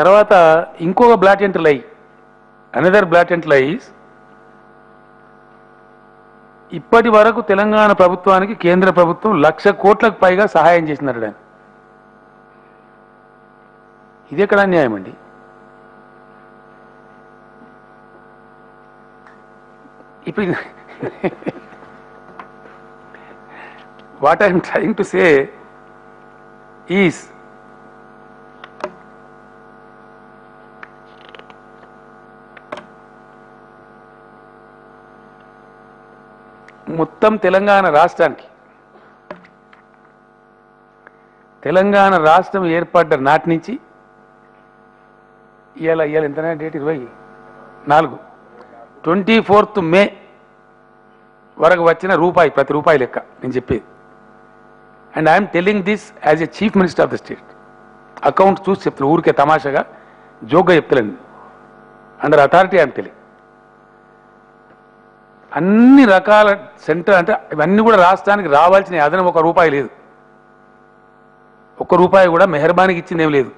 తర్వాత ఇంకొక బ్లాటెంట్ లై అనదర్ బ్లాటెంట్ లై ఇప్పటి వరకు తెలంగాణ ప్రభుత్వానికి కేంద్ర ప్రభుత్వం 1,00,00 కోట్లకు పైగా సహాయం చేసినారు ఆయన. ఇది ఎక్కడ అన్యాయం అండి? ఇప్పుడు what I'm trying to say is మొత్తం తెలంగాణ రాష్ట్రం ఏర్పడ్డ నాటి నుంచి ఇవాళ ఎంతనే డేట్ 24 24th May వరకు వచ్చిన రూపాయి ప్రతి రూపాయి లెక్క నేను చెప్పేది. And I'm telling this as a chief minister of the state. Account చూసి చెప్తాను, ఊరికే తమాషగా జోక్గా చెప్తలేను. Under authority I'm telling. అన్ని రకాల సెంటర్ అంటే ఇవన్నీ కూడా రాష్ట్రానికి రావాల్సిన అదనం ఒక రూపాయి లేదు, ఒక్క రూపాయి కూడా మెహర్బానికి ఇచ్చిందేం లేదు.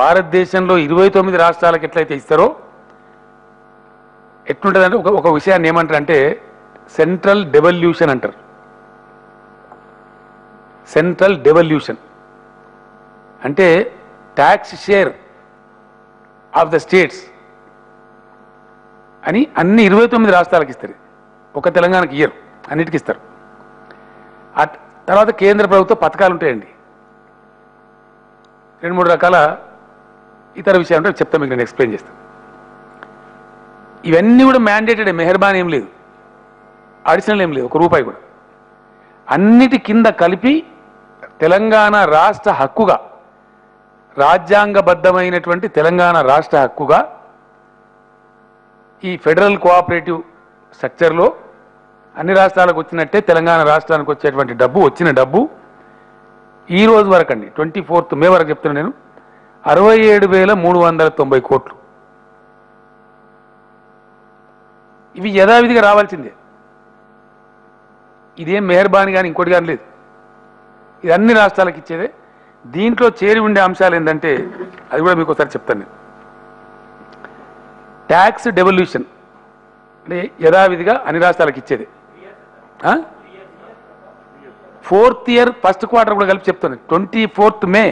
భారతదేశంలో 29 రాష్ట్రాలకు ఎట్లయితే ఇస్తారో ఎట్లుంటుందంటే ఒక విషయాన్ని ఏమంటారంటే సెంట్రల్ డెవల్యూషన్ అంటారు. సెంట్రల్ డెవల్యూషన్ అంటే tax share of the states అని అన్ని 29 రాష్ట్రాలకు ఇస్తారు, ఒక తెలంగాణకి ఇయ్యరు, అన్నిటికి ఇస్తారు. తర్వాత కేంద్ర ప్రభుత్వ పథకాలు ఉంటాయండి, 2-3 రకాల ఇతర విషయాలు ఉంటాయి, చెప్తా మీకు నేను ఎక్స్ప్లెయిన్ చేస్తాను. ఇవన్నీ కూడా మ్యాండేటెడ్, మెహర్బాన్ ఏం లేదు, అడిషనల్ ఏం లేదు, ఒక రూపాయి కూడా. అన్నిటి కింద కలిపి తెలంగాణ రాష్ట్ర హక్కుగా, రాజ్యాంగబద్ధమైనటువంటి తెలంగాణ రాష్ట్ర హక్కుగా ఈ ఫెడరల్ కోఆపరేటివ్ స్ట్రక్చర్లో అన్ని రాష్ట్రాలకు వచ్చినట్టే తెలంగాణ రాష్ట్రానికి వచ్చేటువంటి డబ్బు, వచ్చిన డబ్బు ఈ రోజు వరకు అండి 24th May వరకు చెప్తున్నా నేను, 67,390 కోట్లు. ఇవి యథావిధిగా రావాల్సిందే, ఇదేం మెహర్బానీ కానీ ఇంకోటి కానీ లేదు, ఇది అన్ని రాష్ట్రాలకు ఇచ్చేదే. దీంట్లో చేరి ఉండే అంశాలు ఏంటంటే అది కూడా మీకు ఒకసారి చెప్తాను నేను. ట్యాక్స్ డెవల్యూషన్ అంటే యథావిధిగా అన్ని రాష్ట్రాలకు ఇచ్చేది. 4th year Q1 కూడా కలిపి చెప్తాను. 24th May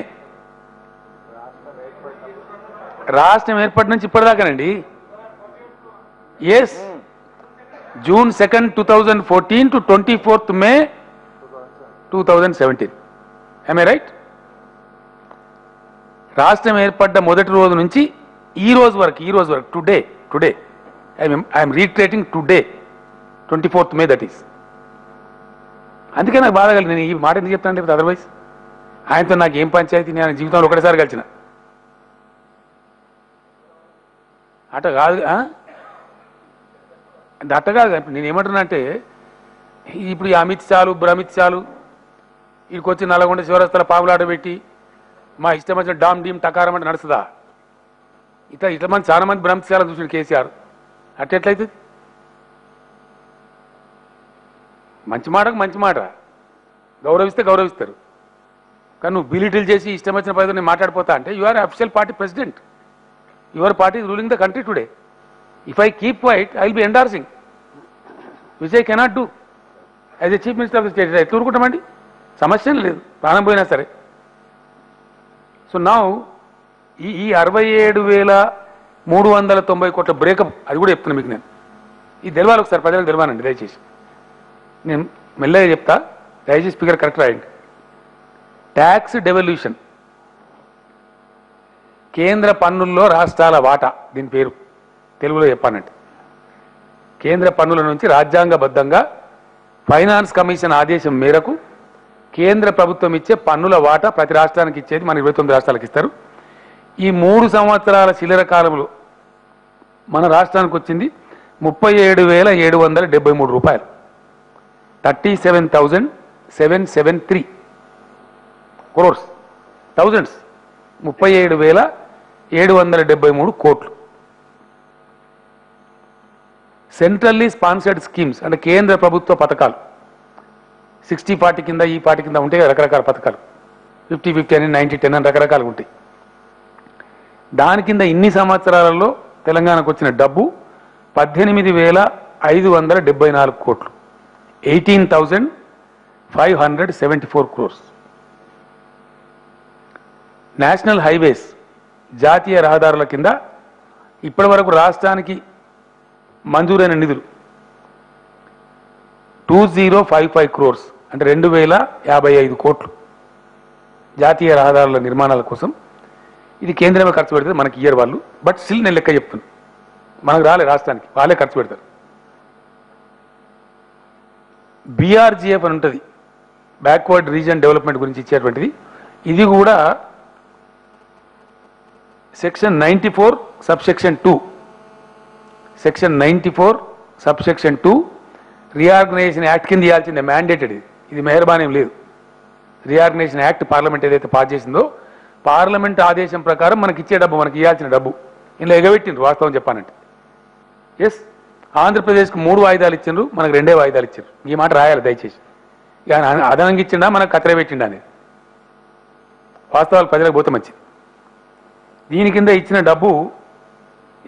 రాష్ట్రం ఏర్పాటు నుంచి ఇప్పటిదాకానండి. Yes, June 2, 2014 to 24th May 2017. Am I right? రాష్ట్రం ఏర్పడ్డ మొదటి రోజు నుంచి ఈ రోజు వరకు today I'm reiterating today 24th May, that is. అందుకే నాకు బాధ కలిగి నేను ఈ మాట ఎందుకు చెప్తానంటే అదర్వైజ్ ఆయనతో నాకు ఏం పంచాయతీ, నేను జీవితంలో ఒకటేసారి కలిసిన అట్ట కాదు. నేను ఏమంటున్నా అంటే ఇప్పుడు ఈ అమిత్ షాలు ఇక్కడికొచ్చి నల్లగొండ శివరస్తల పాములాట పెట్టి మా ఇష్టం వచ్చిన డామ్ డీమ్ టకారం అంటే నడుస్తుందా? ఇట్లా మంది చాలా మంది బ్రహ్మశాల చూసాడు కేసీఆర్, అట్ట ఎట్లయితుంది? మంచి మాట గౌరవిస్తే గౌరవిస్తారు, కానీ నువ్వు బిలిటిల్ చేసి ఇష్టం వచ్చిన పైన నేను మాట్లాడిపోతా అంటే you are official party president, your party is ruling the country today. If I keep quiet I will be endorsing which I cannot do as a chief minister of the state. ఎట్లా ఊరుకుంటామండి? సమస్య లేదు, ప్రాణం పోయినా సరే. So నా ఈ 67,390 కోట్ల బ్రేకప్ అది కూడా చెప్తున్నా మీకు నేను. ఇది తెలవాలి ఒకసారి, ప్రజలకు తెలవాలండి. దయచేసి నేను మెల్లగా చెప్తా, దయచేసి స్పీకర్ కరెక్ట్ రాయండి. ట్యాక్స్ డెవల్యూషన్, కేంద్ర పన్నుల్లో రాష్ట్రాల వాటా, దీని పేరు తెలుగులో చెప్పానంటే. కేంద్ర పన్నుల నుంచి రాజ్యాంగబద్ధంగా ఫైనాన్స్ కమిషన్ ఆదేశం మేరకు కేంద్ర ప్రభుత్వం ఇచ్చే పన్నుల వాటా ప్రతి రాష్ట్రానికి ఇచ్చేది మన 29 రాష్ట్రాలకు ఇస్తారు. ఈ 3 సంవత్సరాల చిల్లర కాలంలో మన రాష్ట్రానికి వచ్చింది 37,773 రూపాయలు, 37,773 crores, థౌజండ్స్, 37,773 కోట్లు. సెంట్రల్లీ స్పాన్సర్డ్ స్కీమ్స్ అంటే కేంద్ర ప్రభుత్వ పథకాలు, 60/40 కింద, ఈ పార్టీ కింద ఉంటాయి రకరకాల పథకాలు, 50/50 అని, 90/10 అని రకరకాలు ఉంటాయి. దాని కింద ఇన్ని సంవత్సరాలలో తెలంగాణకు వచ్చిన డబ్బు 18574 కోట్లు 18574 క్రోర్స్. నేషనల్ హైవేస్ జాతీయ రహదారుల కింద ఇప్పటివరకు రాష్ట్రానికి మంజూరైన నిధులు 2055 క్రోర్స్ అంటే 2055 కోట్లు జాతీయ రహదారుల నిర్మాణాల కోసం. ఇది కేంద్రమే ఖర్చు పెడతారు, మనకి ఇయ్యరు వాళ్ళు. బట్ స్టిల్ నేను లెక్క చెప్తున్నాను, మనకు రాలే రాష్ట్రానికి, వాళ్ళే ఖర్చు పెడతారు. బీఆర్జీఎఫ్ అని ఉంటుంది, బ్యాక్వర్డ్ రీజన్ డెవలప్మెంట్ గురించి ఇచ్చేటువంటిది. ఇది కూడా సెక్షన్ 94 సబ్సెక్షన్ 2 రీఆర్గనైజేషన్ యాక్ట్ కింద ఇవ్వాల్సిందే, మ్యాండేటెడ్. ఇది మెహర్బానేం లేదు. రీఆర్గనైజేషన్ యాక్ట్ పార్లమెంట్ ఏదైతే పాస్ చేసిందో పార్లమెంట్ ఆదేశం ప్రకారం మనకి ఇచ్చే డబ్బు, మనకి ఇవ్వాల్సిన డబ్బు ఇందులో ఎగబెట్టిండ్రు. వాస్తవం చెప్పానంటే ఎస్, ఆంధ్రప్రదేశ్కు 3 వాయిదాలు ఇచ్చిండ్రు, మనకు 2 వాయిదాలు ఇచ్చిండ్రు. ఈ మాట రాయాలి దయచేసి. కానీ అదనంగా ఇచ్చిండా మనకు కత్తెర పెట్టిండా అనేది వాస్తవాలు ప్రజలకు పోతమంచింది. దీని కింద ఇచ్చిన డబ్బు,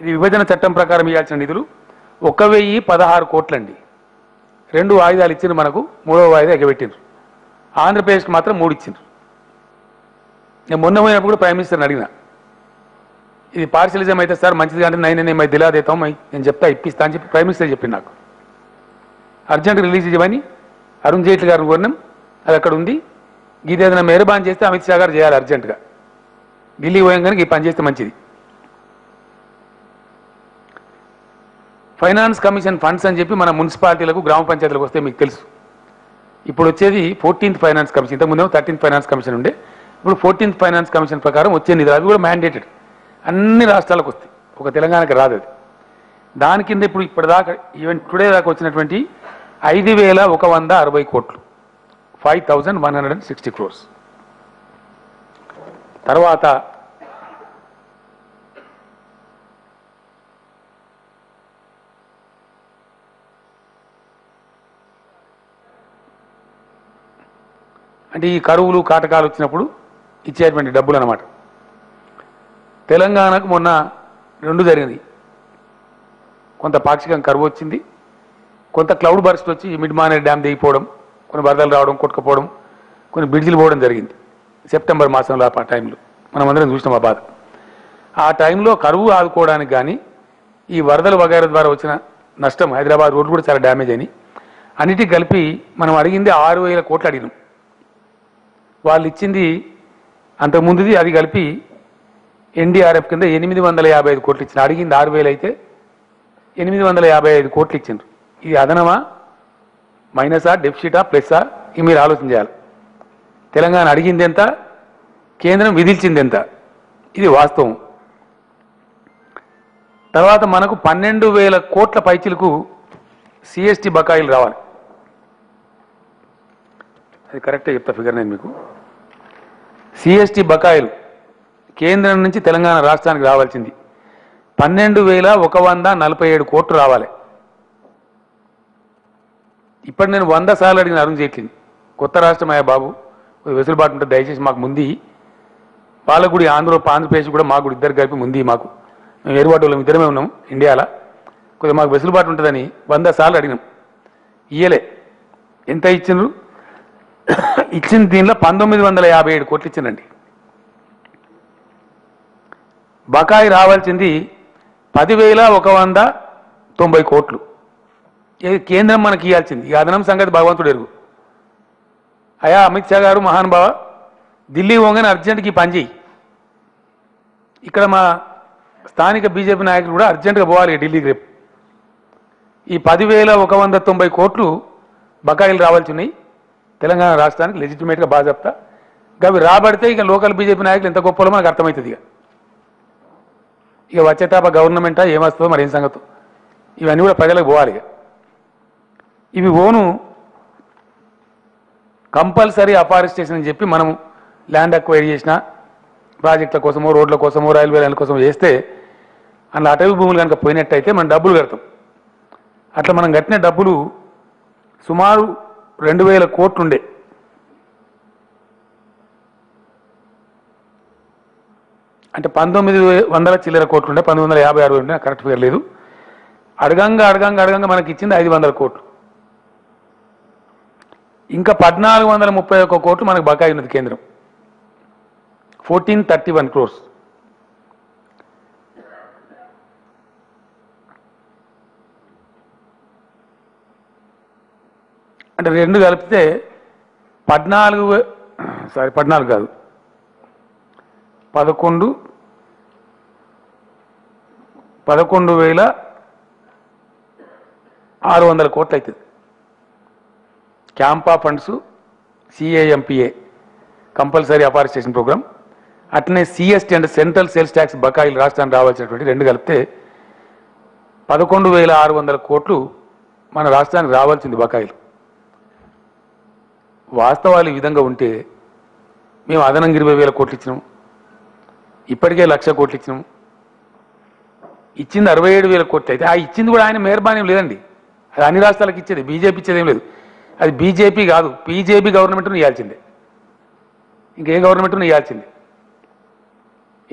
ఇది విభజన చట్టం ప్రకారం ఇవ్వాల్సిన నిధులు 1016 కోట్లండి. 2 వాయిదాలు ఇచ్చిండ్రు మనకు, 3వ వాయిదా ఎగబెట్టిండ్రు. ఆంధ్రప్రదేశ్కి మాత్రం 3 ఇచ్చిండ్రు. నేను మొన్న పోయినప్పుడు కూడా ప్రైమ్ మినిస్టర్ని అడిగిన, ఇది పార్షలిజం అయితే సార్ మంచిది అంటే నేను దిలాదేతాం నేను చెప్తా ఇప్పిస్తా అని చెప్పి ప్రైమ్ మినిస్టర్ చెప్పింది. నాకు అర్జెంట్ రిలీజ్ ఇవ్వని అరుణ్ జైట్లీ గారిని కోరినాం, అది అక్కడ ఉంది. గీదేదైనా మెహర్బాన్ చేస్తే అమిత్ షా గారు చేయాలి అర్జెంటుగా, ఢిల్లీ పోయంగానే ఈ పని చేస్తే మంచిది. ఫైనాన్స్ కమిషన్ ఫండ్స్ అని చెప్పి మన మున్సిపాలిటీలకు గ్రామ పంచాయతీలకు వస్తే మీకు తెలుసు. ఇప్పుడు వచ్చేది 14th ఫైనాన్స్ కమిషన్, ఇంతకుముందేమో 13th ఫైనాన్స్ కమిషన్ ఉండే, ఇప్పుడు 14th ఫైనాన్స్ కమిషన్ ప్రకారం వచ్చే నిధులు అవి కూడా మ్యాండేటెడ్, అన్ని రాష్ట్రాలకు వస్తాయి, ఒక తెలంగాణకి రాదు అది. దాని కింద ఇప్పటిదాకా ఈవెన్ టుడే దాకా వచ్చినటువంటి 5160 కోట్లు 5160 క్రోర్స్. తర్వాత అంటే ఈ కరువులు కాటకాలు వచ్చినప్పుడు ఇచ్చేటువంటి డబ్బులు అన్నమాట. తెలంగాణకు మొన్న 2 జరిగింది. కొంత పాక్షికం కరువు వచ్చింది, కొంత క్లౌడ్ బర్స్ట్ వచ్చి మిడ్ మానేర్ డ్యామ్ దిగిపోవడం, కొన్ని వరదలు రావడం, కొట్టుకుపోవడం, కొన్ని బ్రిడ్జిలు పోవడం జరిగింది సెప్టెంబర్ మాసంలో. ఆ టైంలో మనమందరం చూసినాం ఆ బాధ. ఆ టైంలో కరువు ఆదుకోవడానికి కానీ ఈ వరదలు వగైరా ద్వారా వచ్చిన నష్టం, హైదరాబాద్ రోడ్లు కూడా చాలా డ్యామేజ్ అయినాయి, అన్నిటికీ కలిపి మనం అడిగింది 6000 కోట్లు అడిగినాం. వాళ్ళు ఇచ్చింది అంతకుముందుది అది కలిపి NDRF కింద 855 కోట్లు ఇచ్చిన, అడిగింది 6000 అయితే 855 కోట్లు ఇచ్చిండ్రు. ఇది అదనమా, మైనసా, డెఫిసిటా, ప్లస్సా, ఇవి మీరు ఆలోచన చేయాలి. తెలంగాణ అడిగింది ఎంత, కేంద్రం విధించింది ఎంత, ఇది వాస్తవం. తర్వాత మనకు 12000 కోట్ల పైచీలకు CST బకాయిలు రావాలి. అది కరెక్టే చెప్తా ఫిగర్ నేను మీకు. CST బకాయిలు కేంద్రం నుంచి తెలంగాణ రాష్ట్రానికి రావాల్సింది 12147 కోట్లు రావాలి. ఇప్పుడు నేను 100 సార్లు అడిగిన అరుణ్ జైట్లీని, కొత్త రాష్ట్రం అయ్యా బాబు వెసులుబాటు ఉంటుంది, దయచేసి మాకు ముందు, పాలకుడి ఆంధ్రప్రదేశ్ కూడా మాకు కూడా ఇద్దరు కలిపి ముందు, మాకు మేము ఏర్పాటులో ఇద్దరమే ఉన్నాం ఇండియాలో, కొద్దిగా మాకు వెసులుబాటు ఉంటుందని 100 సార్లు అడిగినాం. ఇయ్యలే. ఎంత ఇచ్చిండ్రు, ఇచ్చిన దీనిలో 1957 కోట్లు ఇచ్చిందండి. బకాయి రావాల్సింది 10190 కోట్లు, ఇది కేంద్రం మనకి ఇవ్వాల్సింది. ఈ అదనం సంగతి భగవంతుడు ఎరుగు. అయా అమిత్ షా గారు మహానుభావ, ఢిల్లీ పోగానే అర్జెంట్కి పనిచేయి. ఇక్కడ మా స్థానిక BJP నాయకులు కూడా అర్జెంటుగా పోవాలి ఢిల్లీకి రేపు. ఈ 10190 కోట్లు బకాయిలు రావాల్సి ఉన్నాయి తెలంగాణ రాష్ట్రానికి లెజిటిమేట్గా బాజప్తా. అవి రాబడితే ఇక లోకల్ BJP నాయకులు ఎంత గొప్పలో మనకు అర్థమవుతుంది. ఇక వచ్చేటాప గవర్నమెంటా ఏమొస్తుందో మరి ఏం సంగతో, ఇవన్నీ కూడా ప్రజలకు పోవాలి. ఇక ఇవి ఓను కంపల్సరీ అఫారెస్టేషన్ అని చెప్పి మనం ల్యాండ్ అక్వైర్ చేసిన ప్రాజెక్టుల కోసమో, రోడ్ల కోసమో, రైల్వే లైన్ల కోసమో చేస్తే అందులో అటవీ భూములు కనుక పోయినట్టయితే మనం డబ్బులు కడతాం. అట్లా మనం కట్టిన డబ్బులు సుమారు 2000 కోట్లు ఉండే. అంటే 1900 చిల్లర కోట్లు ఉండే 1956 ఉండే కరెక్ట్ ఫిగర్ లేదు. అడగంగా మనకి ఇచ్చింది 500 కోట్లు. ఇంకా 1431 కోట్లు మనకు బకాయి ఉన్నది కేంద్రం. 1431 crores. అంటే రెండు కలిపితే 11,600 కోట్లు అవుతుంది. CAMPA funds, సిఏఎంపిఏ compulsory afforestation programme, అట్లనే సిఎస్టీ అంటే సెంట్రల్ సేల్స్ ట్యాక్స్ బకాయిలు రాష్ట్రానికి రావాల్సినటువంటి, రెండు కలిపితే 11,600 కోట్లు మన రాష్ట్రానికి రావాల్సింది బకాయిలు. వాస్తవాలు ఈ విధంగా ఉంటే మేము అదనంగా 20,000 కోట్లు ఇచ్చినాం, ఇప్పటికే 1,00,000 కోట్లు ఇచ్చినాం, ఇచ్చింది 67,000 కోట్లు అయితే ఆ ఇచ్చింది కూడా ఆయన మెహర్బానేం లేదండి. అది అన్ని రాష్ట్రాలకు ఇచ్చేది, బీజేపీ ఇచ్చేదేం లేదు. అది బీజేపీ కాదు, బీజేపీ గవర్నమెంట్ను ఇవ్వాల్సిందే, ఇంకే గవర్నమెంట్ను ఇవ్వాల్సిందే.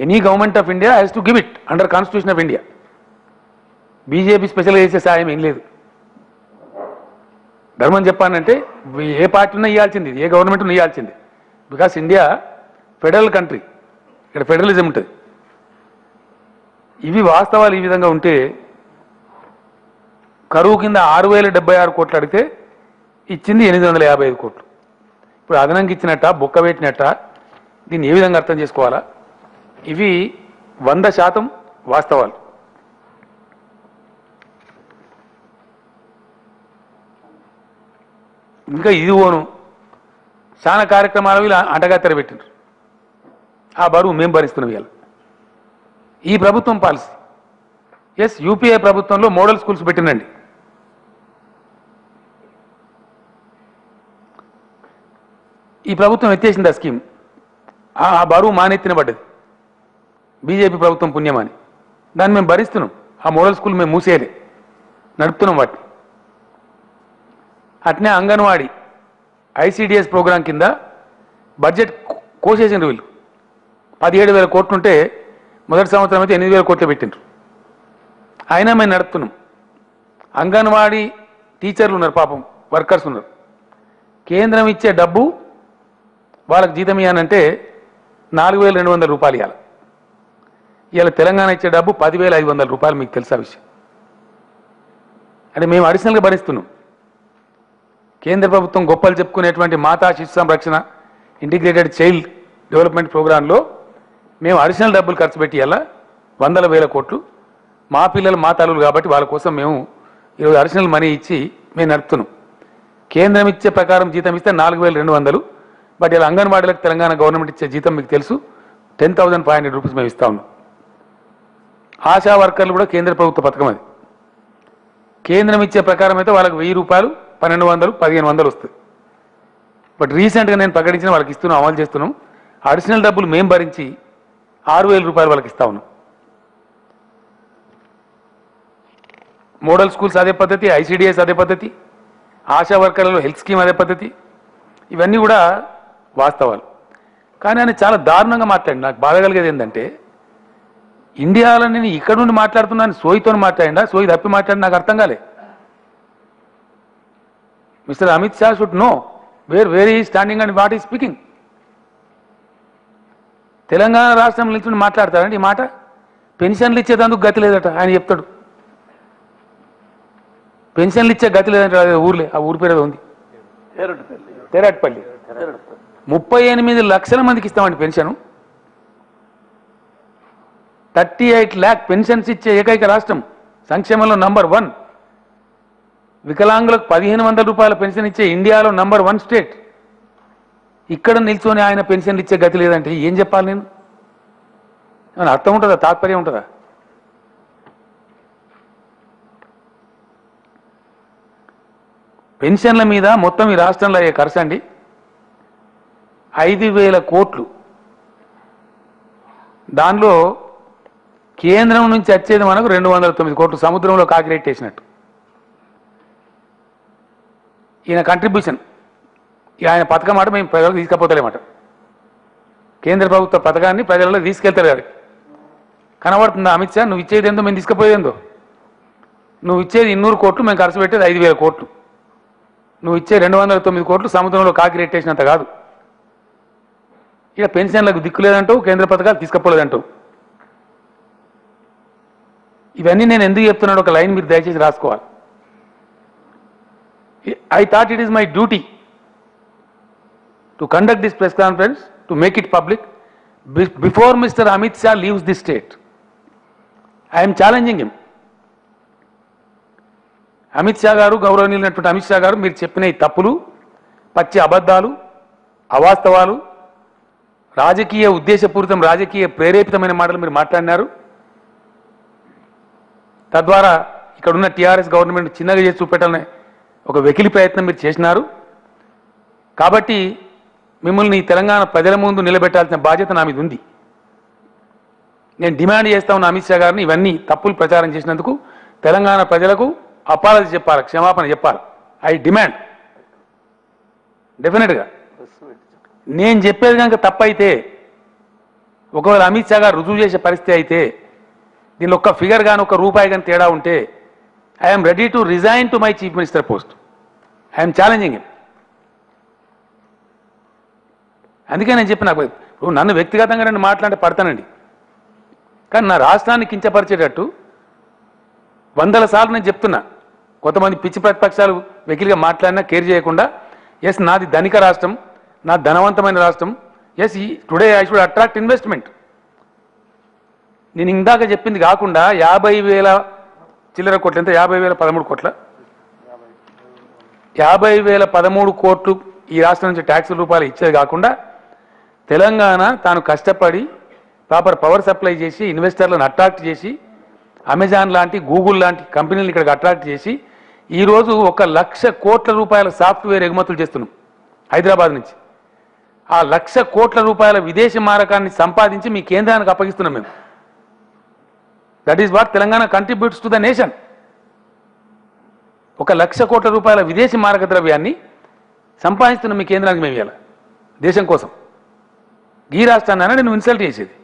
Any government of India has to give it under constitution of India. BJP స్పెషల్గా చేసే సాయం ఏం లేదు. ధర్మం చెప్పానంటే ఏ పార్టీ ఉన్నా ఇవ్వాల్సింది, ఏ గవర్నమెంట్ ఉన్నా ఇవ్వాల్సింది. బికాస్ ఇండియా ఫెడరల్ కంట్రీ, ఇక్కడ ఫెడరలిజం ఉంటుంది. ఇవి వాస్తవాలు ఈ విధంగా ఉంటే కరువు కింద 6,076 కోట్లు అడిగితే ఇచ్చింది 855 కోట్లు. ఇప్పుడు అదనంగా ఇచ్చినట్ట, బొక్క పెట్టినట్ట, దీన్ని ఏ విధంగా అర్థం చేసుకోవాలా? ఇవి 100% వాస్తవాలు. ఇంకా ఇది ఓను చాలా కార్యక్రమాలు వీళ్ళు అంటగా తెరబెట్టినారు. ఆ బరువు మేము భరిస్తున్నాం ఇవాళ ఈ ప్రభుత్వం పాలసీ. ఎస్, యూపీఏ ప్రభుత్వంలో మోడల్ స్కూల్స్ పెట్టినండి. ఈ ప్రభుత్వం ఎత్తేసింది ఆ స్కీమ్, ఆ బరువు మానెత్తిన పడ్డది బీజేపీ ప్రభుత్వం పుణ్యమాని. దాన్ని మేము భరిస్తున్నాం. ఆ మోడల్ స్కూల్ మేము మూసేయాలి, నడుపుతున్నాం వాటిని. అట్నే అంగన్వాడీ ఐసీడీఎస్ ప్రోగ్రాం కింద బడ్జెట్ కోసేసిండ్రు వీళ్ళు. 17,000 కోట్లు ఉంటే మొదటి సంవత్సరం అయితే 8,000 కోట్లు పెట్టిండ్రు. అయినా మేము నడుపుతున్నాం. అంగన్వాడీ టీచర్లు ఉన్నారు, పాపం వర్కర్స్ ఉన్నారు. కేంద్రం ఇచ్చే డబ్బు వాళ్ళకి జీతం ఇవ్వనంటే 4,200 రూపాయలు ఇవ్వాలి. ఇవాళ తెలంగాణ ఇచ్చే డబ్బు 10,500 రూపాయలు. మీకు తెలుసా విషయం? అంటే మేము అడిషనల్గా భరిస్తున్నాం. కేంద్ర ప్రభుత్వం గొప్పలు చెప్పుకునేటువంటి మాతా శిశు సంరక్షణ, ఇంటిగ్రేటెడ్ చైల్డ్ డెవలప్మెంట్ ప్రోగ్రాంలో మేము అడిషనల్ డబ్బులు ఖర్చు పెట్టి ఇవాళ 100,000 కోట్లు. మా పిల్లలు మా తల్లులు కాబట్టి వాళ్ళ కోసం మేము ఈరోజు అడిషనల్ మనీ ఇచ్చి మేము నడుపుతున్నాం. కేంద్రం ఇచ్చే ప్రకారం జీతం ఇస్తే 4,200. బట్ ఇలా అంగన్వాడీలకు తెలంగాణ గవర్నమెంట్ ఇచ్చే జీతం మీకు తెలుసు 10,500 రూపీస్ మేము ఇస్తా ఉన్నాం. ఆశా వర్కర్లు కూడా కేంద్ర ప్రభుత్వ పథకం అది. కేంద్రం ఇచ్చే ప్రకారం అయితే వాళ్ళకి 1,000 రూపాయలు, 1,200, 1,500 వస్తుంది. బట్ రీసెంట్గా నేను ప్రకటించిన వాళ్ళకి ఇస్తున్నాం, అమలు చేస్తున్నాం. అడిషనల్ డబ్బులు మేము భరించి 6,000 రూపాయలు వాళ్ళకి ఇస్తా ఉన్నాం. మోడల్ స్కూల్స్ అదే పద్ధతి, ఐసీడీఎస్ అదే పద్ధతి, ఆశా వర్కర్లలో హెల్త్ స్కీమ్ అదే పద్ధతి. ఇవన్నీ కూడా వాస్తవాలు. కానీ ఆయన చాలా దారుణంగా మాట్లాడి, నాకు బాధ కలిగేది ఏంటంటే ఇండియాలో నేను ఇక్కడ నుండి మాట్లాడుతున్నాను, సోయితో మాట్లాడినా సోయి తప్పి మాట్లాడి నాకు అర్థం కాలే. Mister Amit Shah should know where is standing and what is speaking. Telangana రాష్ట్రం నిల్చుని మాట్లాడతాడండి ఈ మాట. పెన్షన్లు ఇచ్చేదందుకు గతి లేదట ఆయన చెప్తాడు. పెన్షన్లు ఇచ్చే గతి లేదంటే ఊర్లే, ఆ ఊరి పేరు ఉంది తేరాట్పల్లి. 38 లక్షల మందికి ఇస్తామండి పెన్షన్. 38 lakh పెన్షన్స్ ఇచ్చే ఏకైక రాష్ట్రం, సంక్షేమంలో నంబర్ 1. వికలాంగులకు 1,500 రూపాయల పెన్షన్ ఇచ్చే ఇండియాలో నంబర్ 1 స్టేట్. ఇక్కడ నిల్చొని ఆయన పెన్షన్లు ఇచ్చే గతి లేదంటే ఏం చెప్పాలి నేను? ఏమైనా అర్థం ఉంటుందా, తాత్పర్యం ఉంటుందా? పెన్షన్ల మీద మొత్తం ఈ రాష్ట్రంలో అయ్యే ఖర్చు అండి 5,000 కోట్లు. దానిలో కేంద్రం నుంచి వచ్చేది మనకు 209 కోట్లు, సముద్రంలో కాకిరేట్ చేసినట్టు ఈయన కంట్రిబ్యూషన్. ఆయన పథకం ఆట మేము ప్రజలకు తీసుకపోతలేమాట. కేంద్ర ప్రభుత్వ పథకాన్ని ప్రజలలో తీసుకెళ్తారు. కనబడుతుందా అమిత్ షా నువ్వు ఇచ్చేది ఏందో మేము తీసుకుపోయేది ఏందో నువ్వు ఇచ్చేది 200 కోట్లు మేము ఖర్చు పెట్టేది 5000 కోట్లు నువ్వు ఇచ్చే 209 కోట్లు సముద్రంలో కాకి రెట్టేసినంత కాదు ఇక పెన్షన్లకు దిక్కు లేదంటావు కేంద్ర పథకాలు తీసుకుపోలేదంటావు ఇవన్నీ నేను ఎందుకు చెప్తున్నాను ఒక లైన్ మీరు దయచేసి రాసుకోవాలి I thought it is my duty to conduct this press conference to make it public before Mr. Amit Shah leaves this state. I am challenging him. Amit Shah garu గౌరవనీయులైనటువంటి Amit Shah గారు మీరు చెప్పిన ఈ తప్పులు పచ్చి అబద్ధాలు అవాస్తవాలు రాజకీయ ఉద్దేశపూరితం రాజకీయ ప్రేరేపితమైన మాటలు మీరు మాట్లాడారు తద్వారా ఇక్కడ ఉన్న టిఆర్ఎస్ గవర్నమెంట్ చిన్నగా చేసి చూపెట్టాలని ఒక వెకిలి ప్రయత్నం మీరు చేస్తున్నారు కాబట్టి మిమ్మల్ని తెలంగాణ ప్రజల ముందు నిలబెట్టాల్సిన బాధ్యత నా మీద ఉంది నేను డిమాండ్ చేస్తా ఉన్న అమిత్ షా గారిని ఇవన్నీ తప్పులు ప్రచారం చేసినందుకు తెలంగాణ ప్రజలకు అపాలజీ చెప్పాలి క్షమాపణ చెప్పాలి ఐ డిమాండ్ డెఫినెట్గా నేను చెప్పేది కనుక తప్పైతే ఒకవేళ అమిత్ షా గారు రుజువు చేసే పరిస్థితి అయితే దీనిలో ఒక్క ఫిగర్ కానీ ఒక రూపాయి కానీ తేడా ఉంటే I am ready to resign to my chief minister post. I am challenging him. అందుకే నేను చెప్పిన ఇప్పుడు నన్ను వ్యక్తిగతంగా నేను మాట్లాడి పడతానండి కానీ నా రాష్ట్రాన్ని కించపరిచేటట్టు వందల సార్లు నేను చెప్తున్నా కొంతమంది పిచ్చి ప్రతిపక్షాలు వెకిలిగా మాట్లాడినా కేర్ చేయకుండా ఎస్ నాది ధనిక రాష్ట్రం నా ధనవంతమైన రాష్ట్రం yes today I should attract investment నేను ఇందాక చెప్పింది కాకుండా 50,000 చిల్లర కోట్లు ఎంత 50,013 కోట్ల 50,013 కోట్లు ఈ రాష్ట్రం నుంచి ట్యాక్స్ రూపాయలు ఇచ్చేది కాకుండా తెలంగాణ తాను కష్టపడి ప్రాపర్ పవర్ సప్లై చేసి ఇన్వెస్టర్లను అట్రాక్ట్ చేసి అమెజాన్ లాంటి గూగుల్ లాంటి కంపెనీలను ఇక్కడికి అట్రాక్ట్ చేసి ఈరోజు 1,00,000 కోట్ల రూపాయల సాఫ్ట్వేర్ ఎగుమతులు చేస్తున్నాం హైదరాబాద్ నుంచి ఆ 1,00,000 కోట్ల రూపాయల విదేశీ మారకాన్ని సంపాదించి మీ కేంద్రానికి అప్పగిస్తున్నాం మేము That is what Telangana contributes to the nation. 1,00,000 కోట్ల రూపాయల విదేశీ మారక ద్రవ్యాన్ని సంపాదిస్తున్న మీ కేంద్రానికి మేము ఇవ్వాలి దేశం కోసం ఈ రాష్ట్రాన్ని నేను ఇన్సల్ట్ చేసేది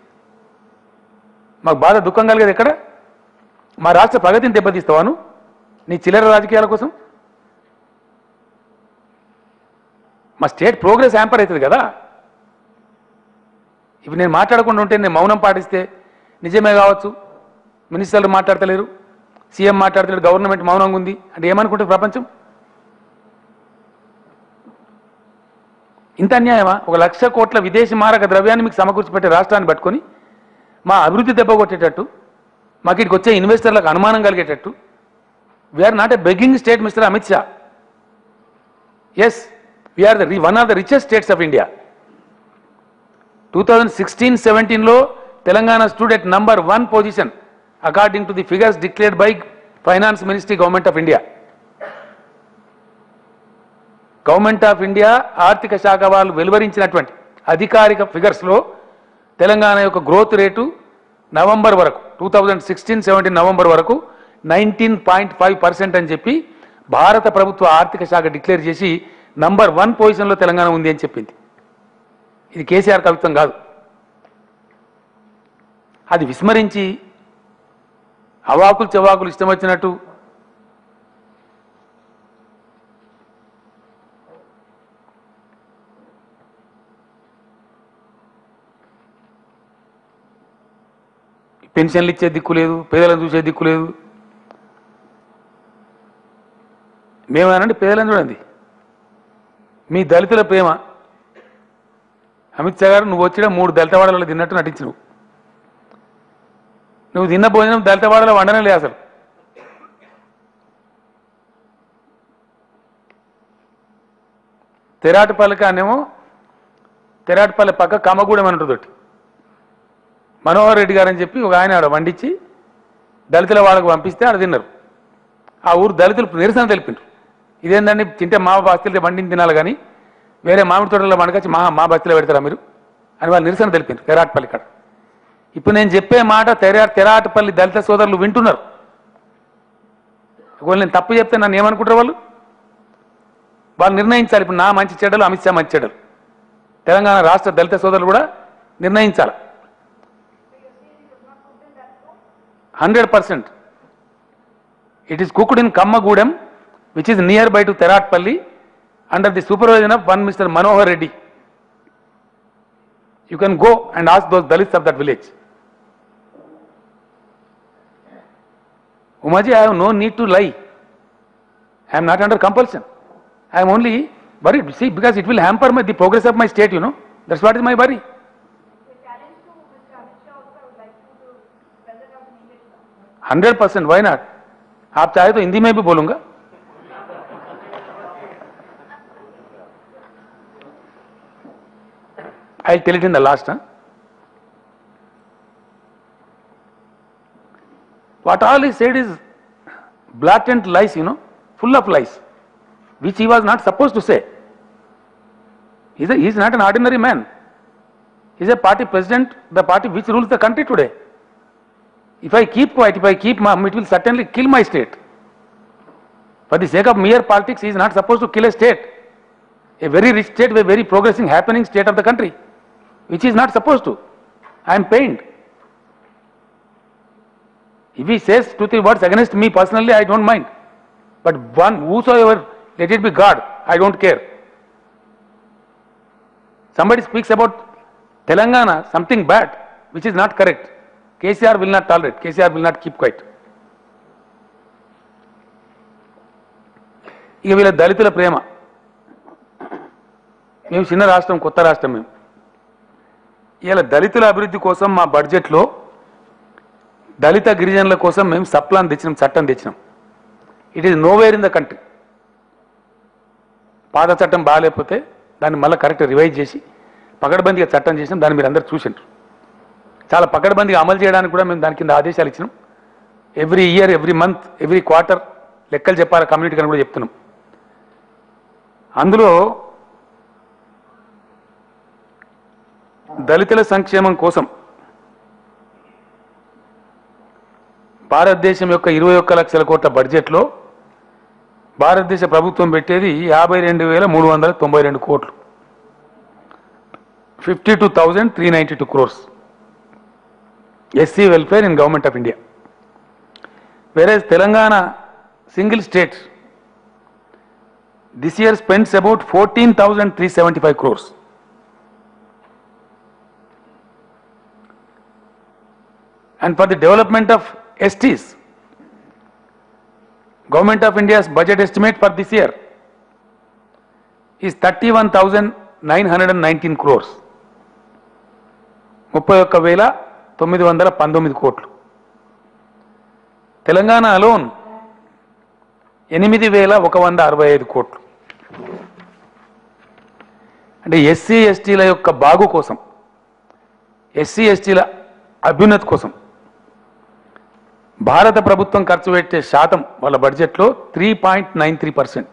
మాకు బాధ దుఃఖం కలిగేది ఎక్కడ మా రాష్ట్ర ప్రగతిని దెబ్బతీస్తావాను నీ చిల్లర రాజకీయాల కోసం మా స్టేట్ ప్రోగ్రెస్ హ్యాంపర్ అవుతుంది కదా ఇవి నేను మాట్లాడకుండా ఉంటే నేను మౌనం పాటిస్తే నిజమే కావచ్చు మినిస్టర్లు మాట్లాడతలేరు సీఎం మాట్లాడతలేరు గవర్నమెంట్ మౌనంగా ఉంది అంటే ఏమనుకుంటుంది ప్రపంచం ఇంత అన్యాయమా 1,00,000 కోట్ల విదేశీ మారక ద్రవ్యాన్ని మీకు సమకూర్చిపెట్టే రాష్ట్రాన్ని పట్టుకొని మా అభివృద్ధి దెబ్బ కొట్టేటట్టు మాకు ఇక్కడికి వచ్చే ఇన్వెస్టర్లకు అనుమానం కలిగేటట్టు we are not a begging state mister Amit Shah yes we are the one of the richest states of India 2016-17లో Telangana student number 1 position according to the figures declared by Finance Ministry Government of India Government of India ఆర్థిక శాఖ వాళ్ళు వెలువరించినటువంటి అధికారిక figures లో తెలంగాణ యొక్క growth rate November వరకు 2016-17 November వరకు 19.5% అని చెప్పి భారత ప్రభుత్వ ఆర్థిక శాఖ డిక్లేర్ చేసి నంబర్ 1 పొజిషన్ లో తెలంగాణ ఉంది అని చెప్పింది ఇది కేసీఆర్ కవిత్వం కాదు అది విస్మరించి అవాకులు చవాకులు ఇష్టం వచ్చినట్టు పెన్షన్లు ఇచ్చే దిక్కు లేదు పేదలను చూసే దిక్కు లేదు మేమేనండి పేదలను చూడండి మీ దళితుల ప్రేమ అమిత్ షా గారు నువ్వు వచ్చిన 3 దళితవాడలలో తిన్నట్టు నటించు నువ్వు తిన్న భోజనం దళితవాడలో వండనే లేదు అసలు తెరాటపల్లి కానేమో తెరాటపల్లి పక్క కమ్మగూడెం అని ఉంటుంది మనోహర్ రెడ్డి గారు అని చెప్పి ఒక ఆయన ఆడ వండించి దళితుల వాళ్ళకు పంపిస్తే ఆడ తిన్నారు ఆ ఊరు దళితులు నిరసన తెలిపిండ్రు ఇదేందండి తింటే మా బస్తీలో వండిని తినాలి కానీ వేరే మామిడి తోటలో వండకొచ్చి మా బస్తీలో పెడతారా మీరు అని వాళ్ళు నిరసన తెలిపిండ్రు తెరాటపల్లి కాడ ఇప్పుడు నేను చెప్పే మాట తెరాటపల్లి దళిత సోదరులు వింటున్నారు ఒకవేళ నేను తప్పు చెప్తే నన్ను ఏమనుకుంటారు వాళ్ళు నిర్ణయించాలి ఇప్పుడు నా మంచి చెడ్డలు అమిత్ షా మంచి చెడ్డలు తెలంగాణ రాష్ట్ర దళిత సోదరులు కూడా నిర్ణయించాలి 100%. It is cooked in Kammagudem, which is nearby to Teratpalli, under the supervision of one Mr. Manohar Reddy. You can go and ask those Dalits of that village. Umaji, I have no need to lie. I am not under compulsion. I am only worried, see, because it will hamper the progress of my state, you know. That's what is my worry. The challenge to Mr. Amit Shah also, I would like to whether or not needed. 100%, why not? आप चाहे तो हिंदी में भी बोलूंगा. I'll tell it in the last. Huh? What all he said is blatant lies, you know, full of lies, which he was not supposed to say. He is not an ordinary man. He is a party president, the party which rules the country today. If I keep quiet, if I keep mum, it will certainly kill my state. For the sake of mere politics, he is not supposed to kill a state, a very rich state, a very progressing, happening state of the country, which he is not supposed to. I am pained. If he says 2-3 words against me personally, I don't mind. But one, whosoever, let it be God, I don't care. Somebody speaks about Telangana, something bad, which is not correct. KCR will not tolerate, KCR will not keep quiet. ఇక వీళ్ళ దళితుల ప్రేమ, మేము చిన్న రాష్ట్రం, కొత్త రాష్ట్రం, మేము ఇలా దళితుల అభివృద్ధి కోసం మా బడ్జెట్లో దళిత గిరిజనుల కోసం మేము సప్లాన్ తెచ్చినాం, చట్టం తెచ్చినాం. It is nowhere in the country. పాత చట్టం బాగాలేకపోతే దాన్ని మళ్ళీ కరెక్ట్ రివైజ్ చేసి పకడ్బందీగా చట్టం చేసినాం. దాన్ని మీరు అందరు చూసింటారు. చాలా పకడ్బందీగా అమలు చేయడానికి కూడా మేము దాని కింద ఆదేశాలు ఇచ్చినాం. Every year, every month, every quarter లెక్కలు చెప్పాలి కమ్యూనిటీ కానీ కూడా చెప్తున్నాం. అందులో దళితుల సంక్షేమం కోసం భారతదేశం యొక్క 21 లక్షల కోట్ల బడ్జెట్లో భారతదేశ ప్రభుత్వం పెట్టేది 52,392 కోట్లు, 52,392 crores. SC welfare in government of India. Whereas Telangana, single state, this year spends about 14,375 crores. And for the development of STs, Government of India's budget estimate for this year is 31,919 crores. 31,919 కోట్లు. Telangana alone 8,165 కోట్లు. అంటే SC ఎస్టీల యొక్క బాగు కోసం, SC ఎస్టీల అభ్యున్నతి కోసం భారత ప్రభుత్వం ఖర్చు పెట్టే శాతం వాళ్ళ బడ్జెట్లో 3.93%.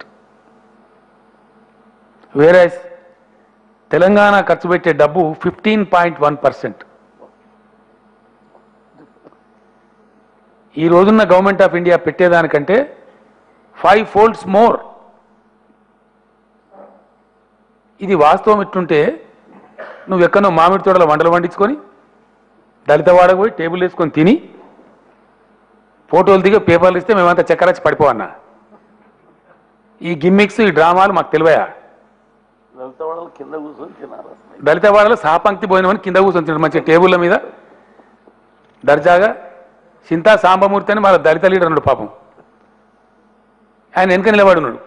వేరే తెలంగాణ ఖర్చు పెట్టే డబ్బు 15.1%. ఈ రోజున్న గవర్నమెంట్ ఆఫ్ ఇండియా పెట్టేదానికంటే 5 folds మోర్. ఇది వాస్తవం. ఇట్లుంటే నువ్వు ఎక్కడో మామిడి తోటలో వంటలు వండించుకొని దళిత వాడకు పోయి టేబుల్ వేసుకొని తిని ఫోటోలు దిగి పేపర్లు ఇస్తే మేమంతా చక్కరచ్చి పడిపోవన్నా. ఈ గిమ్మిక్స్, ఈ డ్రామాలు మాకు తెలివయా? దళిత వాడలో సహపంక్తి పోయినామని కింద కూర్చొని తిన్నారు. మంచి టేబుల్ల మీద దర్జాగా చింతా సాంబమూర్తి అని వాళ్ళ దళిత లీడర్ ఉన్నాడు. పాపం ఆయన వెనుక నిలబడున్నాడు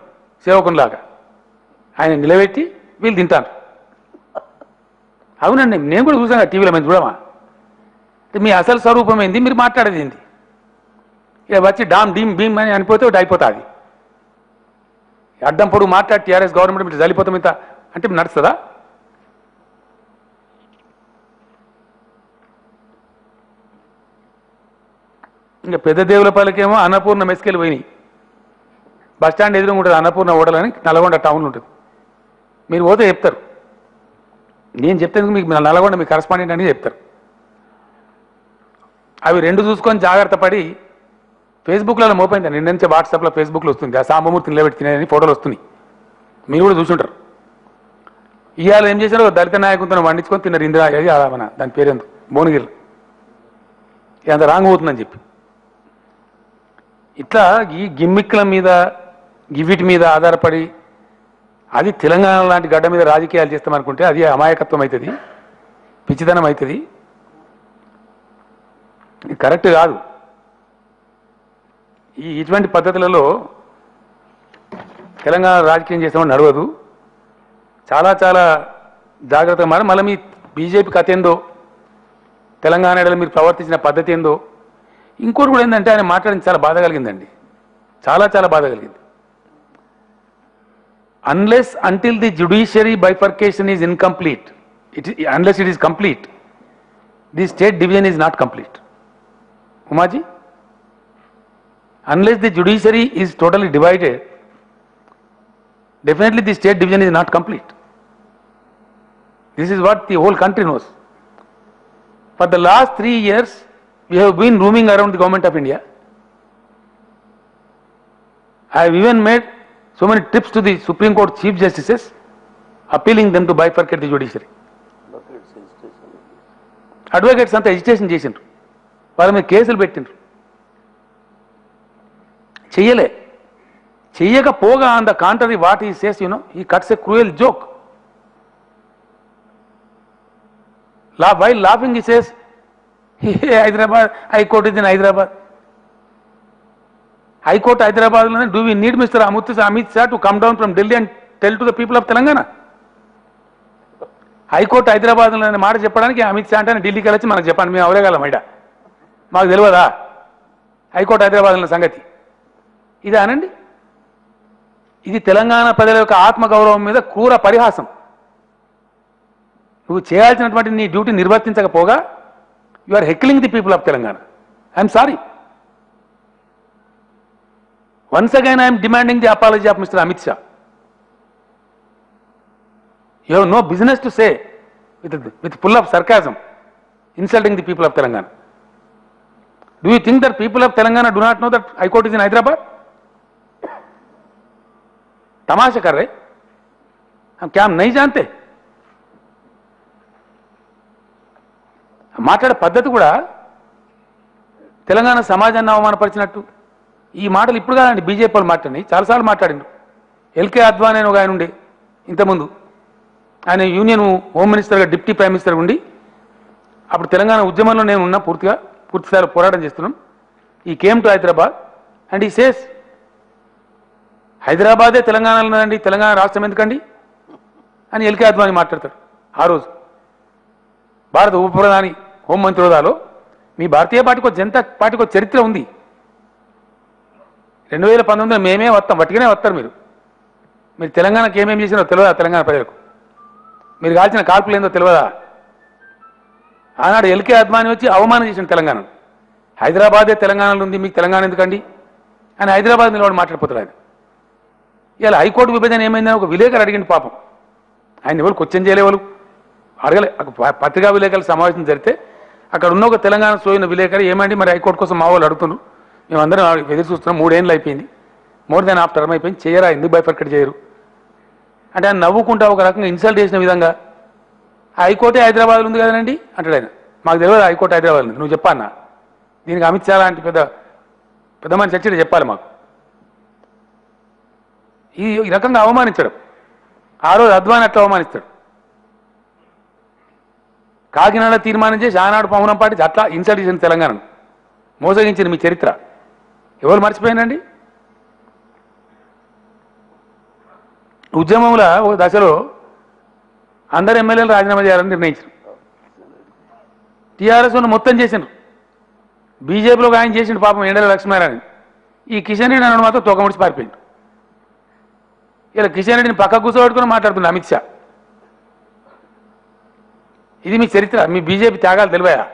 సేవకునిలాగా. ఆయన నిలబెట్టి వీళ్ళు తింటారు. అవునండి, నేను కూడా చూసాను టీవీలో. మేము చూడమా? మీ అసలు స్వరూపం ఏంది? మీరు మాట్లాడేది ఏంది? ఇలా వచ్చి డామ్ డీమ్ భీమ్ అని అనిపోతే ఒకటి అయిపోతుంది. అడ్డం పొడుగు మాట్లాడి టీఆర్ఎస్ గవర్నమెంట్ మీరు చలిపోతాం ఇంత అంటే నడుస్తుందా? ఇంకా పెద్ద దేవులపల్లికేమో అన్నపూర్ణ మెస్కెళ్ళి పోయినాయి. బస్టాండ్ ఎదురు ఉంటుంది అన్నపూర్ణ హోటల్ అని, నల్గొండ టౌన్లో ఉంటుంది. మీరు పోతే చెప్తారు. నేను చెప్తాను మీకు, నల్గొండ మీ కరస్పాండెంట్ అని చెప్తారు. అవి రెండు చూసుకొని జాగ్రత్త పడి ఫేస్బుక్లలో మోపోయింది. నిన్న నుంచి వాట్సాప్లో, ఫేస్బుక్లో వస్తుంది ఆ సాంబమూర్తి నిలబెట్టి తినేదని ఫోటోలు వస్తున్నాయి. మీరు కూడా చూసుంటారు. ఇవాళ ఏం చేశారు? దళిత నాయకులతో వండించుకొని తిన్నారు. ఇందిరా, మన దాని పేరు ఎంత భువనగిరి, ఎంత రాంగ్ అవుతుందని చెప్పి ఇట్లా ఈ గిమ్మిక్ల మీద వీటి మీద ఆధారపడి అది తెలంగాణ లాంటి గడ్డ మీద రాజకీయాలు చేస్తాం అనుకుంటే అది అమాయకత్వం అవుతుంది, పిచ్చిదనం అవుతుంది, ఇది కరెక్ట్ కాదు. ఈ ఇటువంటి పద్ధతులలో తెలంగాణ రాజకీయం చేస్తామని నడవదు. చాలా చాలా జాగ్రత్తగా మారి మళ్ళీ మీ బీజేపీ కథ ఏందో, తెలంగాణ ఎడలో మీరు ప్రవర్తించిన పద్ధతి ఏందో. ఇంకోటి కూడా ఏంటంటే ఆయన మాట్లాడింది చాలా బాధ కలిగిందండి, చాలా చాలా బాధ కలిగింది. Unless until the judiciary bifurcation is incomplete, unless it is complete the state division is not complete. Umaji, unless the judiciary is totally divided, definitely the state division is not complete. This is what the whole country knows. For the last 3 years we have been roaming around the government of India. I have even made so many trips to the Supreme Court chief justices appealing them to bifurcate the judiciary. Advocates anta agitation chesinru, varu me kesulu pettinru, cheyale చేయకపోగా on the contrary what he says, you know, he cuts a cruel joke. While laughing he says Hyderabad high court is in Hyderabad, high court హైదరాబాద్లోనే. Do we need mister Amit Shah to come down from Delhi and tell to the people of Telangana? High court హైదరాబాద్లోనే మాట చెప్పడానికి అమిత్ షా అంటే ఢిల్లీకి వెళ్ళొచ్చి మనకు చెప్పండి, మేము అవలేగలం బయట, మాకు తెలియదా హైకోర్టు హైదరాబాద్లో సంగతి? ఇదే అనండి. ఇది తెలంగాణ ప్రజల యొక్క ఆత్మగౌరవం మీద క్రూర పరిహాసం. నువ్వు చేయాల్సినటువంటి నీ డ్యూటీ నిర్వర్తించకపోగా you are heckling the people of Telangana. I'm sorry, once again I'm demanding the apology of mister Amit Shah. You have no business to say with full of sarcasm insulting the people of Telangana. Do you think that people of Telangana do not know that high court is in Hyderabad? तमाशा कर रहे हम, क्या हम नहीं जानते? మాట్లాడే పద్ధతి కూడా తెలంగాణ సమాజాన్ని అవమానపరిచినట్టు. ఈ మాటలు ఇప్పుడు కాదండి, బీజేపీ వాళ్ళు మాట్లాడి చాలాసార్లు మాట్లాడిండు. ఎల్కే అద్వానీ అని ఒక ఆయన ఉండే ఇంతకుముందు, ఆయన యూనియన్ హోమ్ మినిస్టర్గా డిప్యూటీ ప్రైమ్ మినిస్టర్గా ఉండి అప్పుడు తెలంగాణ ఉద్యమంలో నేను ఉన్నా, పూర్తిసారి పోరాటం చేస్తున్నాం. He came to Hyderabad and he says హైదరాబాదే తెలంగాణలో ఉన్నదండి, తెలంగాణ రాష్ట్రం ఎందుకండి అని ఎల్కే అద్వానీ మాట్లాడతాడు. ఆ రోజు భారత ఉప ప్రధాని హోంమంత్రి హోదాలో మీ భారతీయ పార్టీకో జనతా పార్టీకో చరిత్ర ఉంది. 2019 మేమే వస్తాం, వట్టిగానే వస్తారు మీరు. మీరు తెలంగాణకి ఏమేమి చేసినో తెలియదా తెలంగాణ ప్రజలకు? మీరు కాల్చిన కాల్పులు ఏందో తెలియదా? ఆనాడు ఎల్కే అద్వానీ వచ్చి అవమానం చేసిన తెలంగాణను. హైదరాబాదే తెలంగాణలో ఉంది, మీకు తెలంగాణ ఎందుకండి అని హైదరాబాద్ నిలబడి మాట్లాడిపోతాడు ఆయన. ఇలా హైకోర్టు విభజన ఏమైందని ఒక విలేకరు అడిగింది. పాపం ఆయన ఎవరు క్వశ్చన్ చేయలేవాళ్ళు, అడగలే. పత్రికా విలేకరుల సమావేశం జరిగితే అక్కడ ఉన్న ఒక తెలంగాణ సోయిన విలేకరు, ఏమండి మరి హైకోర్టు కోసం మా వాళ్ళు అడుగుతున్నారు, మేమందరం ఎదురు చూస్తున్నాం, 3 ఏళ్ళు అయిపోయింది, more than half term అయిపోయింది, చేయరా, ఎందుకు బైఫర్కేట్ చేయరు అంటే ఆయన నవ్వుకుంటా ఒక రకంగా ఇన్సల్ట్ చేసిన విధంగా హైకోర్టే హైదరాబాద్లో ఉంది కదండి అంటాడు ఆయన. మాకు తెలియదు హైకోర్టు హైదరాబాద్లో ఉంది, నువ్వు చెప్పన్నా. దీనికి అమిత్ షా లాంటి పెద్ద పెద్ద మనిషి వచ్చి చెప్పాలి మాకు. ఈ రకంగా అవమానించడం. ఆ రోజు అద్వానీ అట్లా అవమానిస్తాడు. కాకినాడ తీర్మానం చేసి ఆనాడు పవనం పాటించి అట్లా ఇన్సల్ట్ చేసిన తెలంగాణను మోసగించింది మీ చరిత్ర. ఎవరు మర్చిపోయినండి? ఉద్యమంల ఒక దశలో అందరు ఎమ్మెల్యేలు రాజీనామా చేయాలని నిర్ణయించారు. టీఆర్ఎస్ మొత్తం చేసిండ్రు, బీజేపీలో ఆయన చేసిండు పాపం ఎండల లక్ష్మీనారాయణ. ఈ కిషన్ రెడ్డి అన్నాడు మాత్రం తోకముడిచి పారిపోయిండు. ఇలా కిషన్ రెడ్డిని పక్క కూర్చోబెట్టుకుని మాట్లాడుతున్నాడు అమిత్ షా. ఇది మీ చరిత్ర. మీ బీజేపీ త్యాగాలు తెలివాయా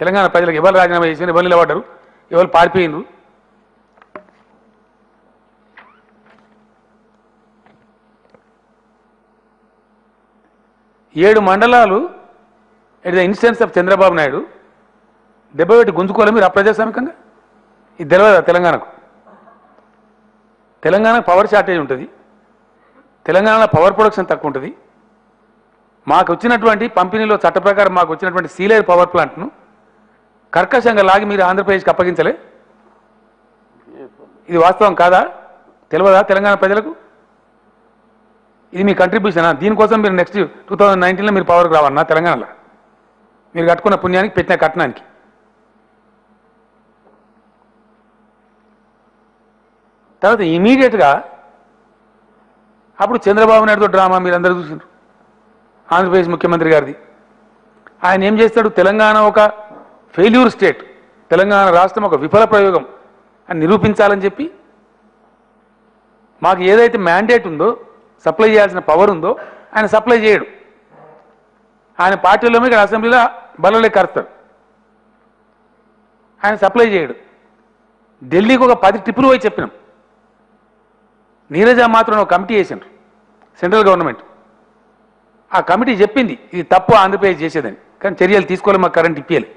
తెలంగాణ ప్రజలకు? ఎవరు రాజీనామా చేసిన, ఎవరు నిలబడ్డారు, ఎవరు పారిపోయిండ్రు? ఏడు మండలాలు at the instance of Chandrababu Naidu 70 గుంజుకోవాలి మీరు అప్రజాస్వామికంగా. ఇది తెలియదా తెలంగాణకు? తెలంగాణకు పవర్ షార్టేజ్ ఉంటుంది, తెలంగాణలో పవర్ ప్రొడక్షన్ తక్కువ ఉంటుంది. మాకు వచ్చినటువంటి పంపిణీలో చట్ట ప్రకారం మాకు వచ్చినటువంటి సీలేరు పవర్ ప్లాంట్ను కర్కశంగా లాగి మీరు ఆంధ్రప్రదేశ్కి అప్పగించలే. ఇది వాస్తవం కాదా? తెలువదా తెలంగాణ ప్రజలకు? ఇది మీ కంట్రిబ్యూషనా? దీనికోసం మీరు నెక్స్ట్ 2019లో మీరు పవర్కి రావన్నా? తెలంగాణలో మీరు కట్టుకున్న పుణ్యానికి, పెట్టిన కట్నానికి. తర్వాత ఇమీడియట్గా అప్పుడు చంద్రబాబు నాయుడుతో డ్రామా మీరు అందరూ చూసిండ్రు. ఆంధ్రప్రదేశ్ ముఖ్యమంత్రి గారిది. ఆయన ఏం చేస్తాడు? తెలంగాణ ఒక ఫెయిల్యూర్ స్టేట్, తెలంగాణ రాష్ట్రం ఒక విఫల ప్రయోగం అని నిరూపించాలని చెప్పి, మాకు ఏదైతే మ్యాండేట్ ఉందో, సప్లై చేయాల్సిన పవర్ ఉందో ఆయన సప్లై చేయడు. ఆయన పార్టీలోనే ఇక్కడ అసెంబ్లీలో బలంలో కరుస్తాడు, ఆయన సప్లై చేయడు. ఢిల్లీకి ఒక 10 ట్రిప్పులు పోయి చెప్పినాం. నీరజ మాత్రం ఒక కమిటీ వేసిండ్రు సెంట్రల్ గవర్నమెంట్. ఆ కమిటీ చెప్పింది ఇది తప్పు ఆంధ్రప్రదేశ్ చేసేదని, కానీ చర్యలు తీసుకోవాలి, మాకు కరెంట్ ఇప్పియాలి.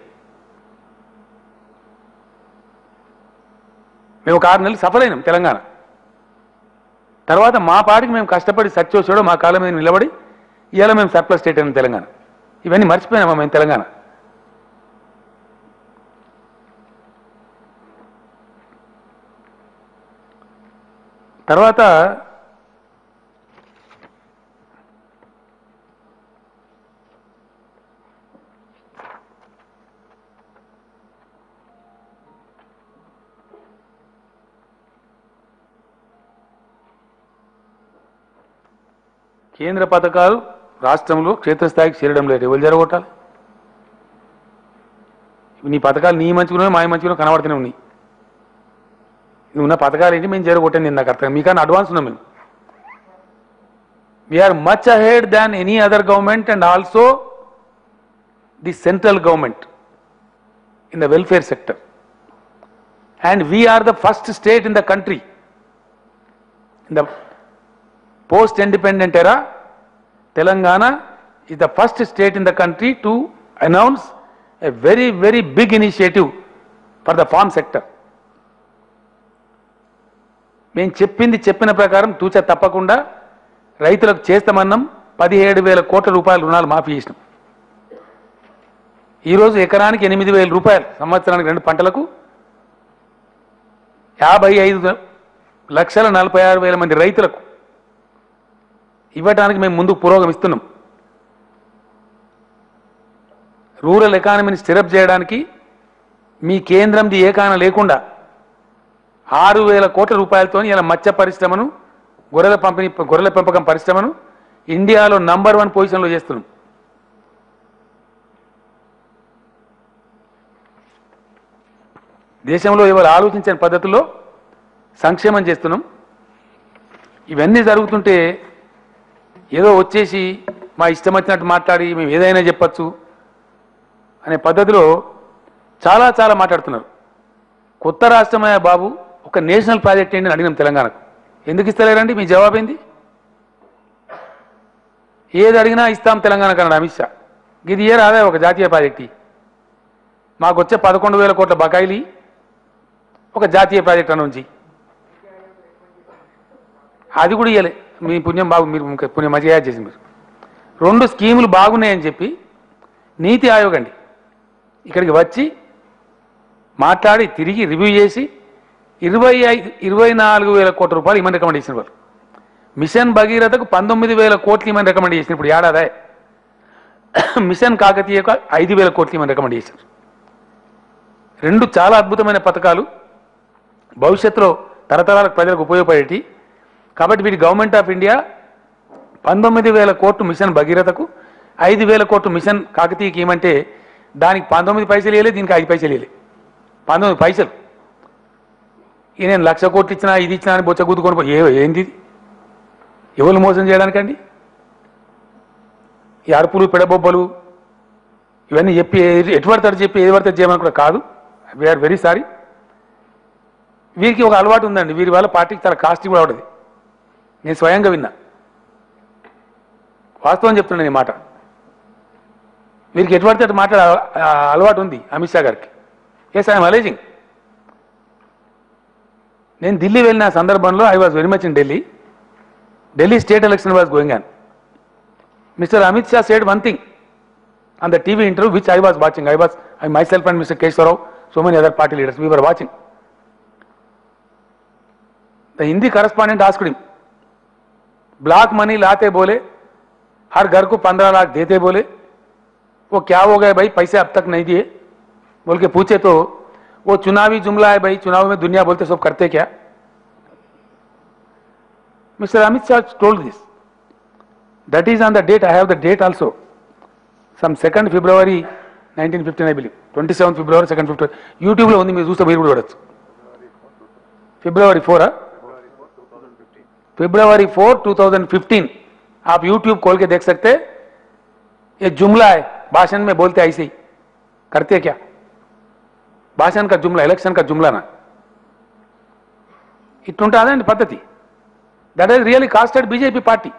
మేము ఒక 6 నెలలు సఫర్ అయినాం తెలంగాణ. తర్వాత మా పార్టీకి మేము కష్టపడి సచ్చోసాడో, మా కాలం మీద నిలబడి ఇవాళ మేము సర్ప్లస్ స్టేట్ అయినాం తెలంగాణ. ఇవన్నీ మర్చిపోయినామా మేము తెలంగాణ? తర్వాత కేంద్ర పథకాలు రాష్ట్రంలో క్షేత్రస్థాయికి చేరడం లేదు, ఎవరు జరగొట్టాలి? నీ పథకాలు నీ మంచుకున్నా మా మంచుకున్నా కనబడుతూనే ఉన్నాయి. నువ్వు ఉన్న పథకాలు ఏంటి? మేము జరగొట్టాను నేను, నాకు అర్థం. మీకన్నా అడ్వాన్స్ ఉన్నాం మేము. We are much ahead than any other government and also the central government in the welfare sector. And we are the first state in the country in the post independent era. Telangana is the first state in the country to announce a very very big initiative for the farm sector. మేము చెప్పిన ప్రకారం తూచ తప్పకుండా రైతులకు చేస్తామన్నాం. 17,000 కోట్ల రూపాయలు రుణాలు మాఫీ చేసినాం. ఈరోజు ఎకరానికి 8,000 రూపాయలు, సంవత్సరానికి 2 పంటలకు 55,46,000 మంది రైతులకు ఇవ్వడానికి మేము ముందుకు పురోగమిస్తున్నాం. రూరల్ ఎకానమీని స్టిరప్ చేయడానికి మీ కేంద్రంది ఏకాన లేకుండా 6,000 కోట్ల రూపాయలతో ఇలా మత్స్య పరిశ్రమను, గొర్రెల పెంపకం పరిశ్రమను ఇండియాలో నంబర్ 1 పొజిషన్లో చేస్తున్నాం. దేశంలో ఇవాళ ఆలోచించని పద్ధతుల్లో సంక్షేమం చేస్తున్నాం. ఇవన్నీ జరుగుతుంటే ఏదో వచ్చేసి మా ఇష్టం వచ్చినట్టు మాట్లాడి మేము ఏదైనా చెప్పచ్చు అనే పద్ధతిలో చాలా మాట్లాడుతున్నారు. కొత్త రాష్ట్రమయ్యా బాబు, ఒక నేషనల్ ప్రాజెక్ట్ ఏంటి అని అడిగినాం తెలంగాణకు. ఎందుకు ఇస్తలేరండి? మీ జవాబు ఏంది? ఏది అడిగినా ఇస్తాం తెలంగాణకు అన్నాడు అమిత్ షా. ఇది ఏ రాదా ఒక జాతీయ ప్రాజెక్ట్? మాకు వచ్చే 11,000 కోట్ల బకాయిలు ఒక జాతీయ ప్రాజెక్ట్ అనుంచి అది కూడా ఇవ్వలే. మీ పుణ్యం బాగు, మీరు పుణ్యం మంచిగా యాడ్ చేసి. మీరు 2 స్కీములు బాగున్నాయని చెప్పి నీతి ఆయోగ్ అండి ఇక్కడికి వచ్చి మాట్లాడి తిరిగి రివ్యూ చేసి 24,000 కోట్ల రూపాయలు ఇమని రికమెండ్ చేసిన వాళ్ళు. మిషన్ భగీరథకు 19,000 కోట్లు ఇమని రికమెండ్ చేసిన ఇప్పుడు ఏడాది. మిషన్ కాకతీయకు 5,000 కోట్లు ఇమని రికమెండ్ చేశారు. 2 చాలా అద్భుతమైన పథకాలు, భవిష్యత్తులో తరతరాలకు ప్రజలకు ఉపయోగపడేటి. కాబట్టి వీటి గవర్నమెంట్ ఆఫ్ ఇండియా 19,000 కోట్లు మిషన్ భగీరథకు, 5,000 కోట్లు మిషన్ కాకతీయకి ఏమంటే దానికి 19 పైసలు వేయలే, దీనికి 5 పైసలు వేయలే. 19 పైసలు. ఈ నేను 1,00,000 కోట్లు ఇచ్చినా ఇది ఇచ్చినా అని బొచ్చ గుద్దుకొని ఏంది? ఎవరు మోసం చేయడానికండి? ఈ అరుపులు పిడబొబ్బలు ఇవన్నీ చెప్పి ఎటు పడతారు చెప్పి ఏది పడతారు చేయమని కూడా కాదు. We are very sorry. వీరికి ఒక అలవాటు ఉందండి, వీరి వల్ల పార్టీకి చాలా కాస్ట్ కూడా అవుతుంది. నేను స్వయంగా విన్నా, వాస్తవం చెప్తున్నాను ఈ మాట. వీరికి ఎటువంటి అటు మాట్లాడే అలవాటు ఉంది అమిత్ షా గారికి. Yes, I'm alleging. నేను ఢిల్లీ వెళ్ళిన సందర్భంలో I was very much in Delhi. Delhi state election was going on. Mister Amit Shah said one thing on the TV interview which I was watching. I myself and mister Keshava Rao, so many other party leaders, we were watching. The Hindi correspondent asked him, black money लाते बोले, हर घर को 15 लाख देते बोले, वो क्या हो गया भाई, पैसे अब तक नहीं दिए बोल के पूछे तो वो चुनावी जुमला है भाई, चुनाव में दुनिया बोलते सब करते क्या। Mr. Amit Shah told this. That is on the date, I have the date also. Some 2nd February 1959, I believe. 27th February, 2nd February. YouTube lo undi meer chuste meer kuda vadchu. February 4, huh? February 4, 2015. आप YouTube खोल के देख सकते हैं, ये जुमला है, भाषण में बोलते ऐसे ही करते है क्या, भाषण का जुमला, इलेक्शन का जुमला ना, इतनी पद्धति that has really costed BJP party.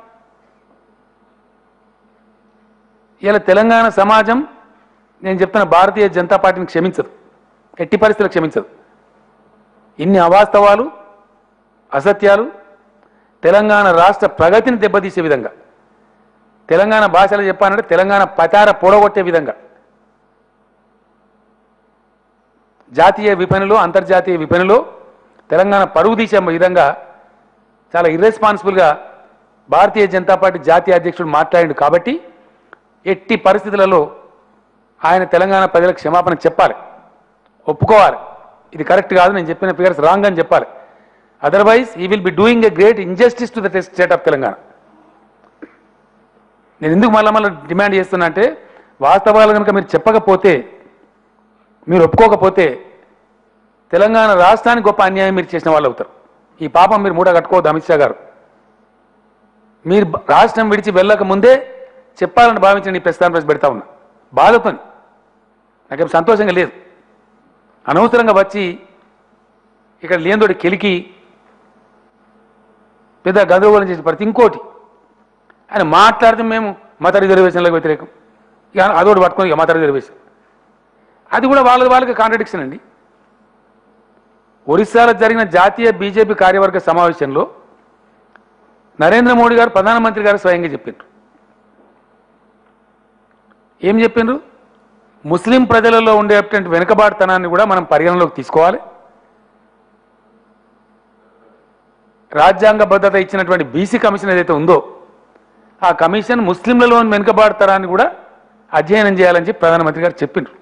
ఇలా తెలంగాణ సమాజం నేను చెప్తున్న భారతీయ జనతా పార్టీని క్షమించదు, ఎట్టి పరిస్థితుల్లో క్షమించదు. ఇన్ని అవాస్తవాలు అసత్యాలు తెలంగాణ రాష్ట్ర ప్రగతిని దెబ్బతీసే విధంగా, తెలంగాణ భాషలో చెప్పానంటే తెలంగాణ పతార పొడగొట్టే విధంగా, జాతీయ విపణిలో అంతర్జాతీయ విపణిలో తెలంగాణ పరువు తీసే విధంగా చాలా ఇర్రెస్పాన్సిబుల్గా భారతీయ జనతా పార్టీ జాతీయ అధ్యక్షుడు మాట్లాడాడు. కాబట్టి ఎట్టి పరిస్థితులలో ఆయన తెలంగాణ ప్రజలకు క్షమాపణ చెప్పాలి, ఒప్పుకోవాలి, ఇది కరెక్ట్ కాదు, నేను చెప్పిన ఫిగర్స్ రాంగ్ అని చెప్పాలి. Otherwise he will be doing a great injustice to the state of Telangana. నేను ఎందుకు మళ్ళీ డిమాండ్ చేస్తున్నా అంటే వాస్తవాలు కనుక మీరు చెప్పకపోతే, మీరు ఒప్పుకోకపోతే తెలంగాణ రాష్ట్రానికి గొప్ప అన్యాయం మీరు చేసిన వాళ్ళు అవుతారు. ఈ పాపం మీరు మూట కట్టుకోవద్దు అమిత్ షా గారు. మీరు రాష్ట్రం విడిచి వెళ్ళక ముందే చెప్పాలని భావించిన ఈ ప్రస్థానం ప్రశ్న పెడతా ఉన్నా, బాధపని నాకేం సంతోషంగా లేదు. అనవసరంగా వచ్చి ఇక్కడ లేనిదోటి కెలికి పెద్ద గందరగోళం చేసిన ప్రతి ఇంకోటి ఆయన మాట్లాడితే మేము మత రిజర్వేషన్లకు వ్యతిరేకం, ఇక అదొకటి పట్టుకొని మత రిజర్వేషన్, అది కూడా వాళ్ళకి కాంట్రడిక్షన్ అండి. ఒరిస్సాలో జరిగిన జాతీయ బీజేపీ కార్యవర్గ సమావేశంలో నరేంద్ర మోడీ గారు ప్రధానమంత్రి గారు స్వయంగా చెప్పారు. ఏం చెప్పిండ్రు, ముస్లిం ప్రజలలో ఉండేటువంటి వెనుకబాటుతనాన్ని కూడా మనం పరిగణలోకి తీసుకోవాలి, రాజ్యాంగ భద్రత ఇచ్చినటువంటి బీసీ కమిషన్ ఏదైతే ఉందో ఆ కమిషన్ ముస్లింలలోని వెనుకబాటుతనాన్ని కూడా అధ్యయనం చేయాలని చెప్పి ప్రధానమంత్రి గారు చెప్పిండ్రు.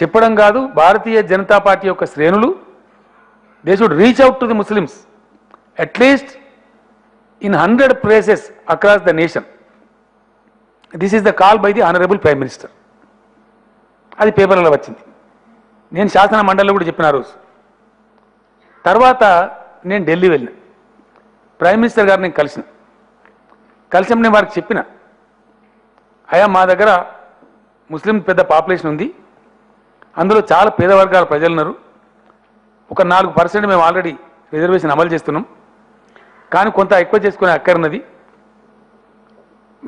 చెప్పడం కాదు, భారతీయ జనతా పార్టీ యొక్క శ్రేణులు they should reach out to the Muslims at least in 100 places across the nation. This is the call by the honourable prime minister. అది పేపర్లలో వచ్చింది, నేను శాసన మండలిలో కూడా చెప్పిన రోజు. తర్వాత నేను ఢిల్లీ వెళ్ళిన, ప్రైమ్ మినిస్టర్ గారు నేను కలిసినప్పుడు నేను వారికి చెప్పిన, అయా మా దగ్గర ముస్లిం పెద్ద పాపులేషన్ ఉంది, అందులో చాలా పేద వర్గాల ప్రజలు ఉన్నారు, ఒక 4% మేము ఆల్రెడీ రిజర్వేషన్ అమలు చేస్తున్నాం, కానీ కొంత ఎక్కువ చేసుకునే అక్కర్నది,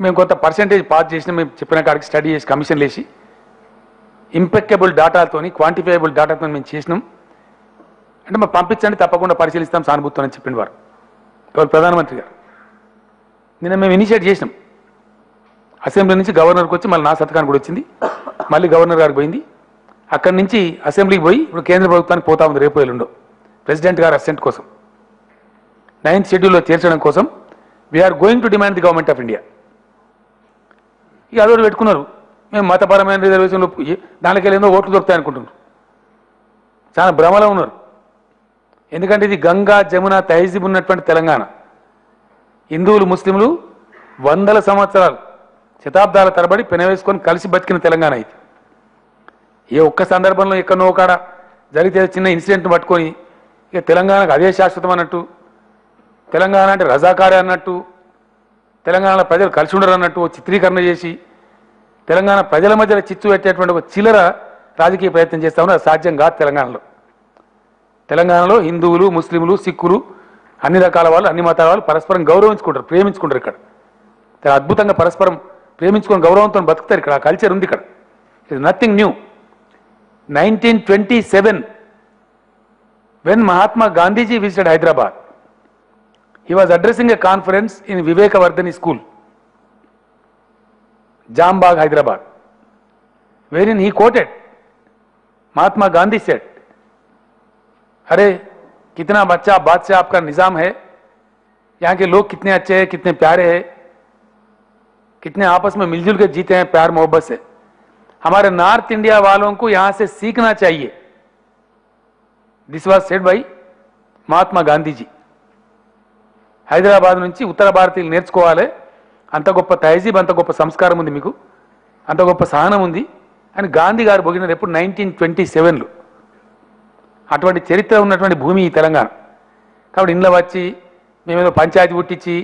మేము కొంత పర్సెంటేజ్ పాస్ చేసిన, మేము చెప్పిన కాడికి స్టడీ చేసి కమిషన్లు వేసి ఇంపెక్కబుల్ డాటాతోని క్వాంటిఫైయబుల్ డాటాతో మేము చేసినాం, అంటే మేము పంపించండి తప్పకుండా పరిశీలిస్తాం సానుభూతితో అని చెప్పిన వారు ఎవరు, ప్రధానమంత్రి గారు. నిన్న మేము ఇనిషియేట్ చేసినాం, అసెంబ్లీ నుంచి గవర్నర్కి వచ్చి మళ్ళీ నా సతకానికి కూడా వచ్చింది, మళ్ళీ గవర్నర్ గారికి పోయింది, అక్కడి నుంచి అసెంబ్లీకి పోయి ఇప్పుడు కేంద్ర ప్రభుత్వానికి పోతా ఉంది రేపు ఎల్లుండో ప్రెసిడెంట్ గారు అసెంట్ కోసం 9th షెడ్యూల్లో చేర్చడం కోసం. We are going to demand the government of India. ఇక అదోటి పెట్టుకున్నారు, మేము మతపరమైన రిజర్వేషన్లు దానికి వెళ్ళేందో ఓట్లు దొరుకుతాయి అనుకుంటున్నారు, చాలా భ్రమలో ఉన్నారు. ఎందుకంటే ఇది గంగా జమున తహజీబ్ ఉన్నటువంటి తెలంగాణ, హిందువులు ముస్లింలు వందల సంవత్సరాలు శతాబ్దాల తరబడి పెనవేసుకొని కలిసి బతికిన తెలంగాణ ఇది. ఏ ఒక్క సందర్భంలో ఎక్కడో ఒకడ జరిగితే చిన్న ఇన్సిడెంట్ను పట్టుకొని ఇక తెలంగాణకు అదే శాశ్వతం అన్నట్టు, తెలంగాణ అంటే రజాకారే అన్నట్టు, తెలంగాణలో ప్రజలు కలిసి ఉండరు అన్నట్టు చిత్రీకరణ చేసి తెలంగాణ ప్రజల మధ్యలో చిచ్చు పెట్టేటువంటి ఒక చిల్లర రాజకీయ ప్రయత్నం చేస్తా ఉన్నారు. సాధ్యం కాదు తెలంగాణలో. తెలంగాణలో హిందువులు ముస్లింలు సిక్కులు అన్ని రకాల వాళ్ళు అన్ని మతాల వాళ్ళు పరస్పరం గౌరవించుకుంటారు, ప్రేమించుకుంటారు. ఇక్కడ చాలా అద్భుతంగా పరస్పరం ప్రేమించుకొని గౌరవంతో బతుకుతారు. ఇక్కడ ఆ కల్చర్ ఉంది. ఇక్కడ it nothing new. 1927 when Mahatma Gandhi ji visited Hyderabad, he was addressing a conference in Vivekavardhini School, Jambagh, Hyderabad, wherein he quoted Mahatma Gandhi said, "Arey कितना बच्चा बादशाह आपका निज़ाम है, यहाँ के लोग कितने अच्छे हैं, कितने प्यारे हैं, कितने आपस में मिलजुल के जीते हैं प्यार मोहब्बत से। हमारे नॉर्थ इंडिया वालों को यहाँ से सीखना चाहिए। This was said by Mahatma Gandhi ji. Hyderabad నుంచి ఉత్తర భారతీయులు నేర్చుకోవాలి, అంత గొప్ప తైజీబ్, అంత గొప్ప సంస్కారం ఉంది మీకు, అంత గొప్ప సహనం ఉంది అని గాంధీ గారు పొగిడినారు ఎప్పుడు 1927లో. అటువంటి చరిత్ర ఉన్నటువంటి భూమి ఈ తెలంగాణ. కాబట్టి ఇంట్లో వచ్చి మేమేదో పంచాయతీ పుట్టించి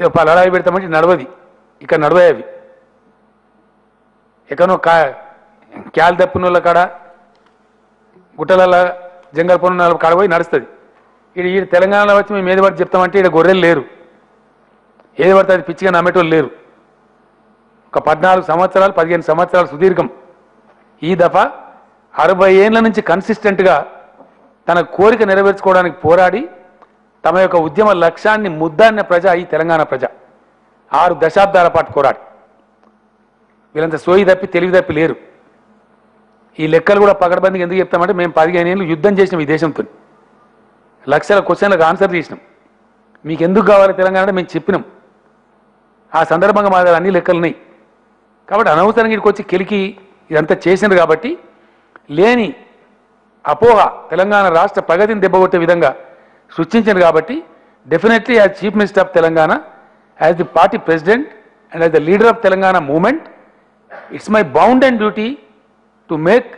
ఏదో లడాయి పెడతామంటే నడవది, ఇక్కడ నడవాయవి. ఎక్కడో క్యాలు తప్పినోళ్ళ కాడ గుట్టలలో జంగల్ పనుల కాడ పోయి నడుస్తుంది. ఈడ తెలంగాణలో వచ్చి మేము ఏది పడితే చెప్తామంటే ఇక్కడ గొర్రెలు లేరు, ఏది పడితే అది పిచ్చిగా నమ్మేటోళ్ళు లేరు. ఒక 14 సంవత్సరాలు 15 సంవత్సరాలు సుదీర్ఘం. ఈ దఫా 60 ఏళ్ళ నుంచి కన్సిస్టెంట్గా తన కోరిక నెరవేర్చుకోవడానికి పోరాడి తమ యొక్క ఉద్యమ లక్ష్యాన్ని ముద్దన్న ప్రజ ఈ తెలంగాణ ప్రజ. 6 దశాబ్దాల పాటు పోరాడి వీళ్ళంతా సోయి తప్పి తెలివి తప్పి లేరు. ఈ లెక్కలు కూడా పగడబందికి ఎందుకు చెప్తామంటే మేము 15 ఏళ్ళు యుద్ధం చేసినాం ఈ దేశంతో, లక్షల క్వశ్చన్లకు ఆన్సర్ చేసినాం. మీకు ఎందుకు కావాలి తెలంగాణ అంటే మేము చెప్పినాం. ఆ సందర్భంగా మా దగ్గర అన్ని లెక్కలు ఉన్నాయి. కాబట్టి అనవసరంగా ఇక్కడికి వచ్చి కెలికి ఇదంతా చేసినారు. కాబట్టి లేని అపోహ తెలంగాణ రాష్ట్ర ప్రగతిని దెబ్బకొట్టే విధంగా సృష్టించారు. కాబట్టి definitely as chief minister of Telangana, as the party president and as the leader of Telangana movement, it's my bound and duty to make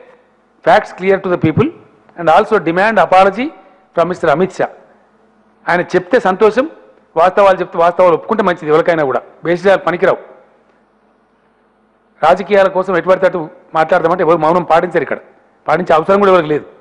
facts clear to the people and also demand apology from mister Amit Shah. ఆయన చెప్తే సంతోషం, వాస్తవాలు చెప్తే వాస్తవాలు ఒప్పుకుంటే మంచిది. ఎవరికైనా కూడా బేసిజాలు పనికిరావు. రాజకీయాల కోసం ఎటువంటి తట్టు మాట్లాడదామంటే ఎవరు మౌనం పాటించారు, ఇక్కడ పాటించే అవసరం కూడా ఎవరికి లేదు.